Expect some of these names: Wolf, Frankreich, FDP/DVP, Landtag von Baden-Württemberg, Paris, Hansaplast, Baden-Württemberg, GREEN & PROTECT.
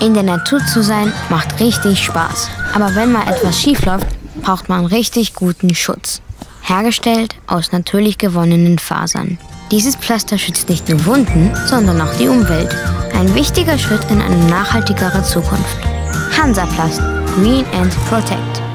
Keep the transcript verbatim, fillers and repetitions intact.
In der Natur zu sein macht richtig Spaß. Aber wenn mal etwas schief läuft, braucht man richtig guten Schutz. Hergestellt aus natürlich gewonnenen Fasern. Dieses Pflaster schützt nicht nur Wunden, sondern auch die Umwelt. Ein wichtiger Schritt in eine nachhaltigere Zukunft. Hansaplast. Green and Protect.